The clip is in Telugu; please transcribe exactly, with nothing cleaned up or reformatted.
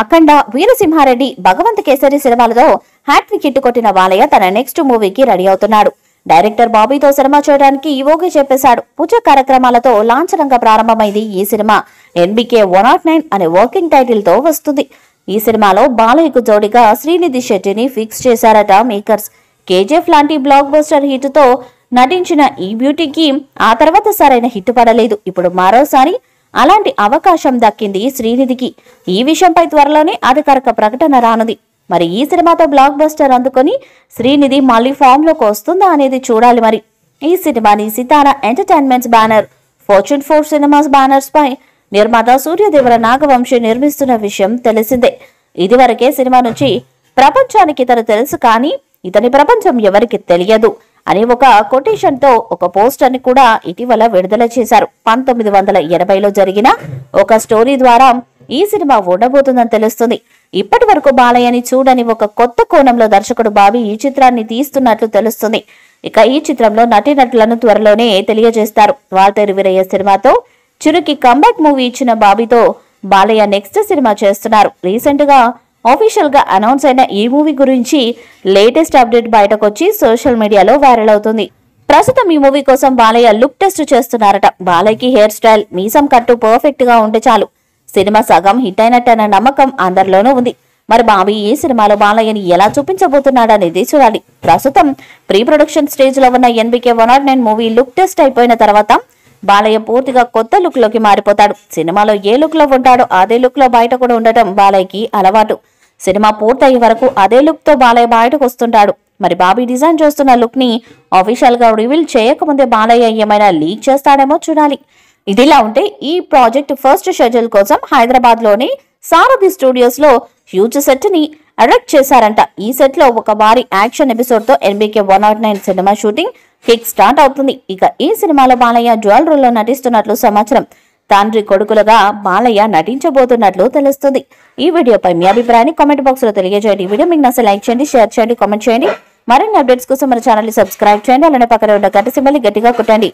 అఖండ వీరసింహారెడ్డి భగవంత్ కేసరి సినిమాలో హ్యాట్ వికెట్ కొట్టిన బాలయ్య తన నెక్స్ట్ మూవీకి రెడీ అవుతున్నాడు. డైరెక్టర్ బాబీతో సినిమా చేయడానికి ఈవోకి చెప్పేశాడు. పూజ కార్యక్రమాలతో లాంఛనంగా ప్రారంభమైంది ఈ సినిమా. ఎన్బీకే వన్ ఓ నైన్ అనే వర్కింగ్ టైటిల్ తో వస్తుంది. ఈ సినిమాలో బాలయ్యకు జోడిగా శ్రీనిధి శెట్టిని ఫిక్స్ చేశారట మేకర్స్. కేజీఎఫ్ లాంటి బ్లాక్ బస్టర్ హిట్ తో నటించిన ఈ బ్యూటీకి ఆ తర్వాత సరైన హిట్ పడలేదు. ఇప్పుడు మరోసారి అలాంటి అవకాశం దక్కింది శ్రీనిధికి. ఈ విషయంపై త్వరలోనే అధికారిక ప్రకటన రానుంది. మరి ఈ సినిమాతో బ్లాక్ బస్టర్ అందుకొని శ్రీనిధి మళ్ళీ ఫామ్ లోకి వస్తుందా అనేది చూడాలి. మరి ఈ సినిమాని Sithara entertainments banner, fortune four cinemas banners పై నిర్మాత సూర్యదేవర నాగవంశీ నిర్మిస్తున్న విషయం తెలిసిందే. ఇదివరకే సినిమా నుంచి ప్రపంచానికి ఇతను తెలుసు, కానీ ఇతని ప్రపంచం ఎవరికి తెలియదు అని ఒక కొటేషన్ తో ఒక పోస్టర్ ని కూడా ఇటీవల విడుదల చేశారు. పంతొమ్మిది వందల ఎనభైలో జరిగిన ఒక స్టోరీ ద్వారా ఈ సినిమా ఉండబోతుందని తెలుస్తుంది. ఇప్పటి వరకు బాలయ్యని చూడని ఒక కొత్త కోణంలో దర్శకుడు బాబీ ఈ చిత్రాన్ని తీస్తున్నట్లు తెలుస్తుంది. ఇక ఈ చిత్రంలో నటీనటులను త్వరలోనే తెలియజేస్తారు. వాల్తేరు వీరయ్య సినిమాతో చిరుకి కంబ్యాక్ మూవీ ఇచ్చిన బాబీతో బాలయ్య నెక్స్ట్ సినిమా చేస్తున్నారు. రీసెంట్ గా ఆఫీషియల్ గా అనౌన్స్ అయిన ఈ మూవీ గురించి లేటెస్ట్ అప్డేట్ బయటకు వచ్చి సోషల్ మీడియాలో వైరల్ అవుతుంది. ప్రస్తుతం ఈ మూవీ కోసం బాలయ్య లుక్ టెస్ట్ చేస్తున్నారట. బాలయ్యకి హెయిర్ స్టైల్, మీసం కట్టు పర్ఫెక్ట్ గా ఉంటే చాలు సినిమా సగం హిట్ అయినట్టన్న నమ్మకం అందరిలోనూ ఉంది. మరి బాబీ ఈ సినిమాలో బాలయ్యని ఎలా చూపించబోతున్నాడు అనేది చూడాలి. ప్రస్తుతం ప్రీ ప్రొడక్షన్ స్టేజ్ లో ఉన్న NBK one not nine movie look test అయిపోయిన తర్వాత బాలయ్య పూర్తిగా కొత్త లుక్ లోకి మారిపోతాడు. సినిమాలో ఏ లుక్ లో ఉంటాడో అదే లుక్ లో బయట కూడా ఉండటం బాలయ్యకి అలవాటు. సినిమా పూర్తయ్యే వరకు అదే లుక్ తో బాలయ్య బయటకు వస్తుంటాడు. మరి బాబీ డిజైన్ చేస్తున్న లుక్ ని ఆఫీషియల్ గా రివీల్ చేయకముందే బాలయ్య ఏమైనా లీక్ చేస్తాడేమో చూడాలి. ఇదిలా ఉంటే ఈ ప్రాజెక్ట్ ఫస్ట్ షెడ్యూల్ కోసం హైదరాబాద్ లోని సారథి స్టూడియోస్ లో హ్యూజ్ సెట్ ని అరెక్ట్ చేశారంట. ఈ సెట్ లో ఒక భారీ యాక్షన్ ఎపిసోడ్ తో NBK one not nine cinema shooting kick start అవుతుంది. ఇక ఈ సినిమాలో బాలయ్య డ్యూయల్ రోల్ లో నటిస్తున్నట్లు సమాచారం. తండ్రి కొడుకులుగా బాలయ్య నటించబోతున్నట్లు తెలుస్తుంది. ఈ వీడియోపై మీ అభిప్రాయాన్ని కామెంట్ బాక్స్ లో తెలియజేయండి. వీడియో మీకు నచ్చితే లైక్ చేయండి, షేర్ చేయండి, కామెంట్ చేయండి. మరిన్ని అప్డేట్స్ కోసం మన ఛానల్ ని సబ్స్క్రైబ్ చేయండి. అలానే పక్కన ఉన్న గంట సింబల్ గట్టిగా కొట్టండి.